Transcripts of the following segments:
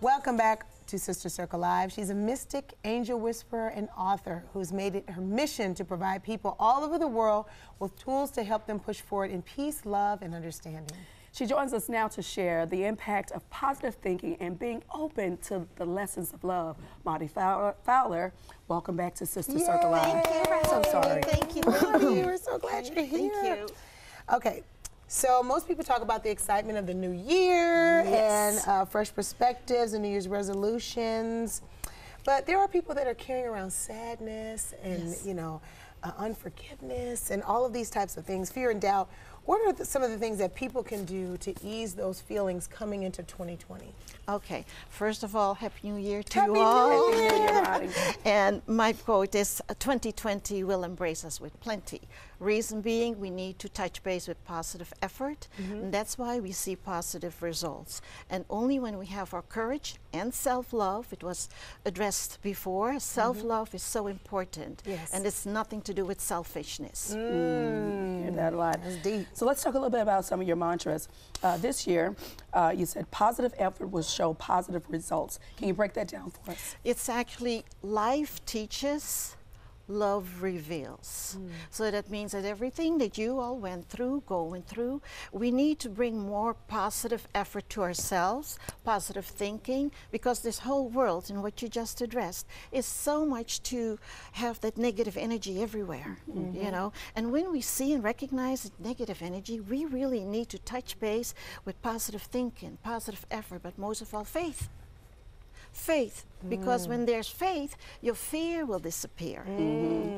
Welcome back to Sister Circle Live. She's a mystic, angel whisperer, and author who's made it her mission to provide people all over the world with tools to help them push forward in peace, love, and understanding. She joins us now to share the impact of positive thinking and being open to the lessons of love. Maudy Fowler, welcome back to Sister Circle Live. Thank you. I'm so sorry. Thank you, Maudy. We're so glad you're here. Thank you. Okay. So most people talk about the excitement of the new year and fresh perspectives and New Year's resolutions, but there are people that are carrying around sadness and you know, unforgiveness and all of these types of things, fear and doubt. What are some of the things that people can do to ease those feelings coming into 2020? Okay, first of all, Happy New Year to you all. Happy New Year, Maudy. And my quote is, 2020 will embrace us with plenty. Reason being, we need to touch base with positive effort, and that's why we see positive results. And only when we have our courage and self-love, it was addressed before, self-love is so important, and it's nothing to do with selfishness. I hear that a lot. That's deep. So let's talk a little bit about some of your mantras. This year, you said positive effort will show positive results. Can you break that down for us? It's actually life teaches, love reveals. So that means that everything that you all went through, we need to bring more positive effort to ourselves, positive thinking, because this whole world and what you just addressed is so much to have that negative energy everywhere, you know. And when we see and recognize negative energy, we really need to touch base with positive thinking, positive effort, but most of all faith. Faith, because when there's faith, your fear will disappear.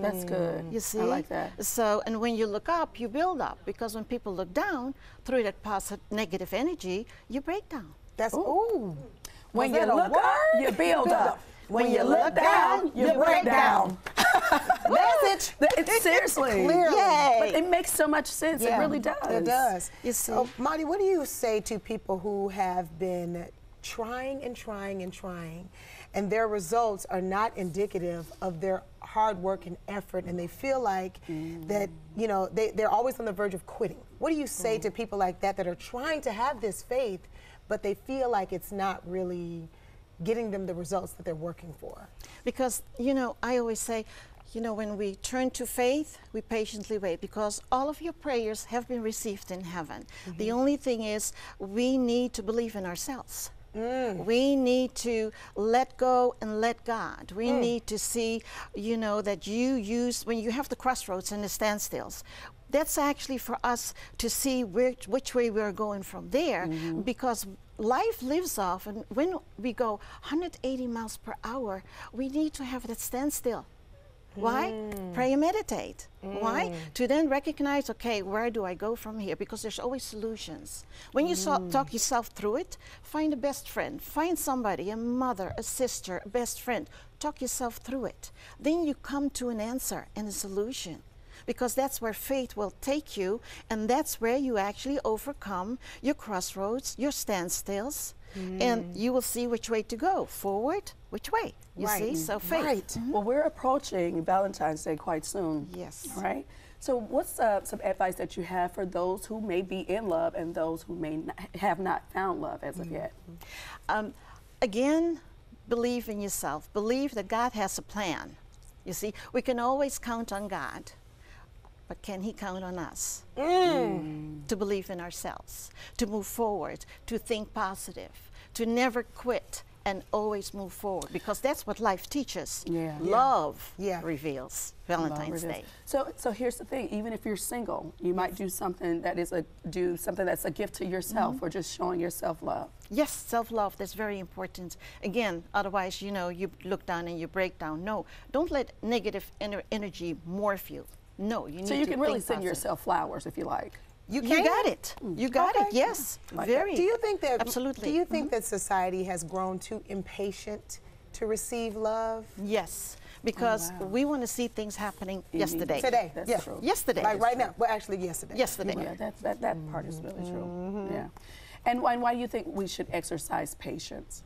That's good. You see? I like that. So, and when you look up, you build up, because when people look down, through that positive, negative energy, you break down. That's, when you look up, you build up. When you look down, you break down. Message. Seriously. Clearly. Yay. But it makes so much sense. It really does. It does. You see? So, Maudy, what do you say to people who have been trying and trying and trying, and their results are not indicative of their hard work and effort, and they feel like that, you know, they're always on the verge of quitting? What do you say to people like that, that are trying to have this faith, but they feel like it's not really getting them the results that they're working for? Because, you know, I always say, you know, when we turn to faith, we patiently wait, because all of your prayers have been received in heaven. The only thing is, we need to believe in ourselves. We need to let go and let God. We need to see, you know, that you use, when you have the crossroads and the standstills, that's actually for us to see which way we're going from there, because life lives off, and when we go 180 miles per hour, we need to have that standstill. Why? Pray and meditate. Why? To then recognize, okay, where do I go from here? Because there's always solutions. When you talk yourself through it, find a best friend, find somebody, a mother, a sister, a best friend, talk yourself through it. Then you come to an answer and a solution, because that's where faith will take you, and that's where you actually overcome your crossroads, your standstills, and you will see which way to go, forward, which way, you see, so faith. Well, we're approaching Valentine's Day quite soon, right? So what's some advice that you have for those who may be in love and those who may not, have not found love as of yet? Again, believe in yourself. Believe that God has a plan, you see. We can always count on God, but can he count on us? To believe in ourselves, to move forward, to think positive, to never quit and always move forward, because that's what life teaches. Love reveals. Valentine's Day. So here's the thing, even if you're single, you might do something that is a gift to yourself, or just showing yourself love. Yes, self-love, that's very important. Again, otherwise, you know, you look down and you break down. No, don't let negative energy morph you. No, you need to think positive. So you can really send yourself flowers if you like. You can. You got it. You got it. Yes. Like very. Do you think that? Absolutely. Do you think that society has grown too impatient to receive love? Yes, because we want to see things happening yesterday. Today. That's true. Yesterday. Like right now. Well, actually, yesterday. Yesterday. Yeah, that part is really true. Yeah. And why do you think we should exercise patience?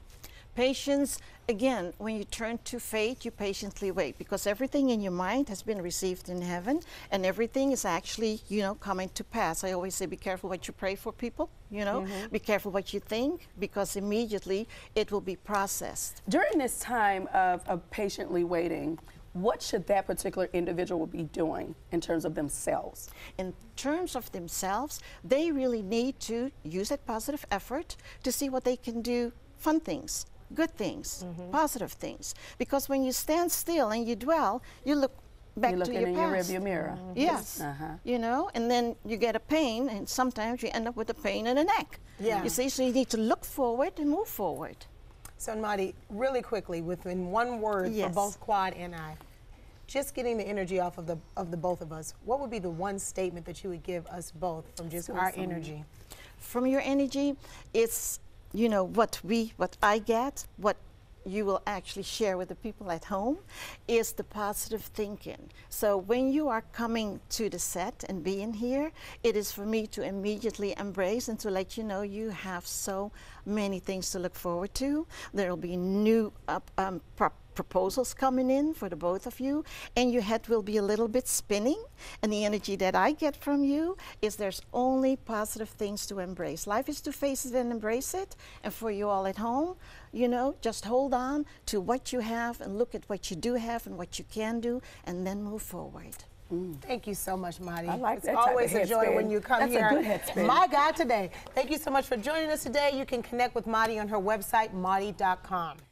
Patience, again, when you turn to faith, you patiently wait, because everything in your mind has been received in heaven, and everything is actually, you know, coming to pass. I always say, be careful what you pray for, people, you know, be careful what you think, because immediately it will be processed. During this time of patiently waiting, what should that particular individual be doing in terms of themselves? In terms of themselves, they really need to use that positive effort to see what they can do, fun things, good things, positive things. Because when you stand still and you dwell, you look back to your past. You're looking in your rearview mirror. Yes. You know, and then you get a pain, and sometimes you end up with a pain in the neck. You see, so you need to look forward and move forward. So Maudy, really quickly, within one word for both Quad and I, just getting the energy off of the both of us, what would be the one statement that you would give us both from just our energy? From your energy, it's, you know, what I get, what you will actually share with the people at home, is the positive thinking. So when you are coming to the set and being here, it is for me to immediately embrace and to let you know you have so many things to look forward to. There will be new proposals coming in for the both of you, and your head will be a little bit spinning, and the energy that I get from you is there's only positive things to embrace. Life is to face it and embrace it, and for you all at home, you know, just hold on to what you have and look at what you do have and what you can do, and then move forward. Thank you so much, Maudy. I like that. It's always a joy when you come here. That's a good head spin. My God, today. Thank you so much for joining us today. You can connect with Maudy on her website, Maudy.com.